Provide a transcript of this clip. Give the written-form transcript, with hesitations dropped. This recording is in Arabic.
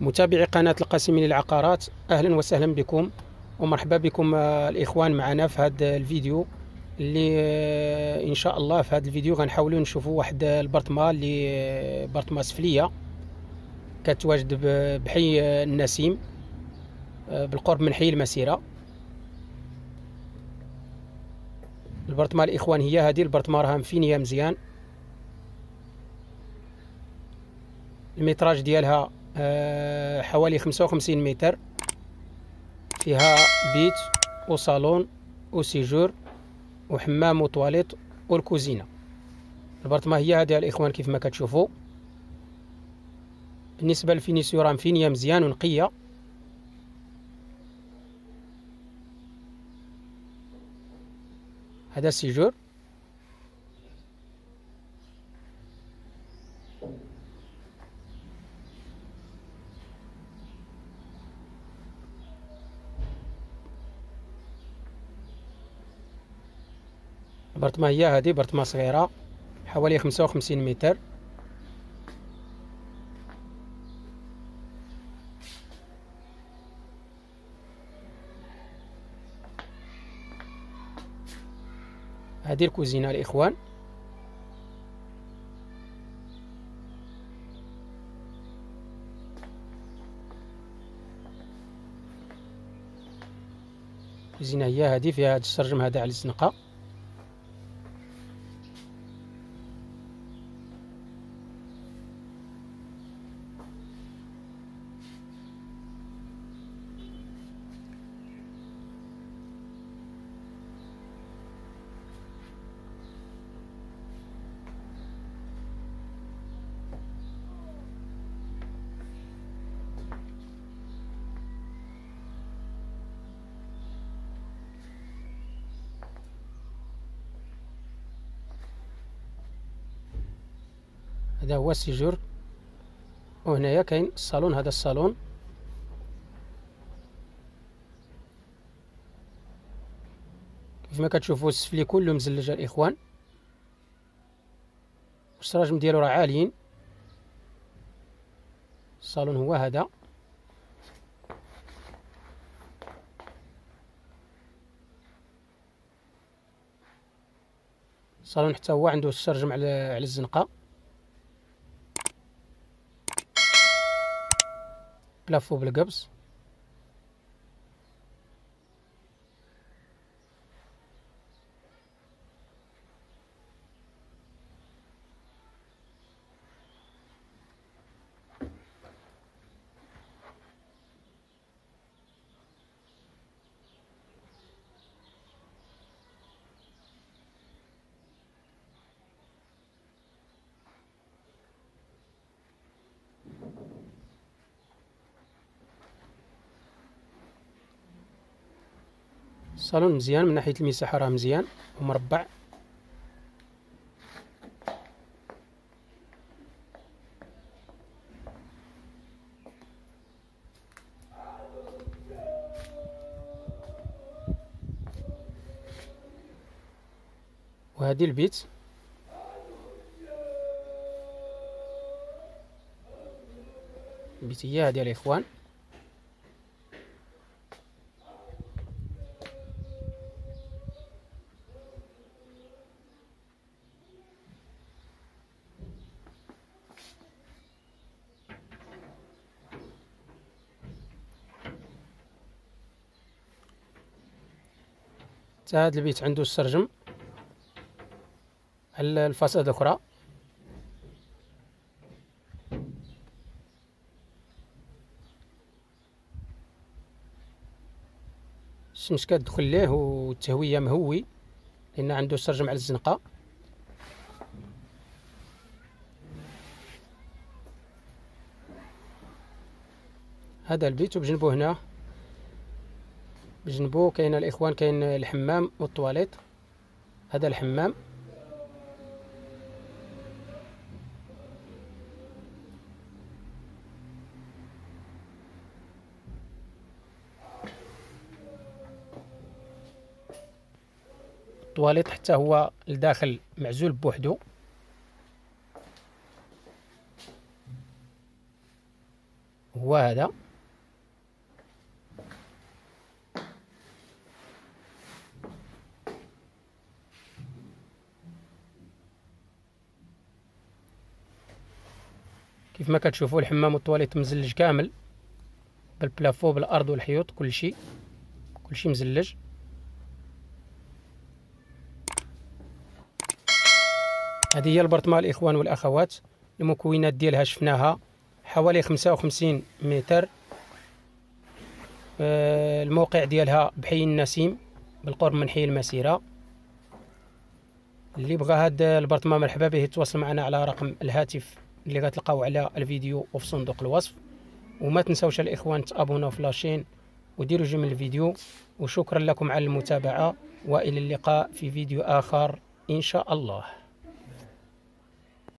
متابعي قناة القاسمي للعقارات، أهلا وسهلا بكم ومرحبا بكم الإخوان معنا في هذا الفيديو اللي إن شاء الله في هذا الفيديو غنحاولوا نشوفوا واحد البرطمة اللي برطمة سفلية كتواجد بحي النسيم بالقرب من حي المسيرة. البرطمة الإخوان هي هذه البرطمة، راها مفينية مزيان، المتراج ديالها حوالي 55 متر، فيها بيت وصالون وسيجور وحمام وطواليت والكوزينه. البرطمه هي هذه الاخوان كيف ما كتشوفوا. بالنسبه للفينيسيو راه مفينيه مزيان ونقيه. هذا السيجور، برطمة هي هذه، برطمة صغيرة حوالي 55 متر. هذه الكوزينة الإخوان، الكوزينة هي هذه، فيها هذا السرجم هذا على الزنقة. هذا هو السيجور، وهنايا كاين الصالون. هذا الصالون كيف ما كتشوفوا السفلي كله مزلج الاخوان، والسراجم ديالو راه عاليين. الصالون هو هذا، الصالون حتى هو عنده السرجم على الزنقه. بلافو بالقبس، الصالون مزيان من ناحية المساحة راه مزيان ومربع. وهذه البيت، البيت هي هذه الإخوان. هذا البيت عنده السرجم على الفصاد الاخرى. الشمس كتدخل ليه والتهويه مهوي لان عنده السرجم على الزنقه. هذا البيت، وبجنبو هنا بجنبو كاين الاخوان كاين الحمام والطواليت. هذا الحمام، الطواليت حتى هو لداخل معزول بوحدو. هو هذا. كيف ما كتشوفوا الحمام والطواليت مزلج كامل بالبلافو بالارض والحيوط، كلشي مزلج. هذه هي البرطمه الاخوان والاخوات، المكونات ديالها شفناها حوالي 55 متر. الموقع ديالها بحي النسيم بالقرب من حي المسيره. اللي بغى هاد البرطمه مرحبا به، يتواصل معنا على رقم الهاتف اللي غتلقاو على الفيديو وفي صندوق الوصف. وما تنساوش الاخوان تابوناو في لاشين وديروا جيم الفيديو، وشكرا لكم على المتابعه، والى اللقاء في فيديو اخر ان شاء الله.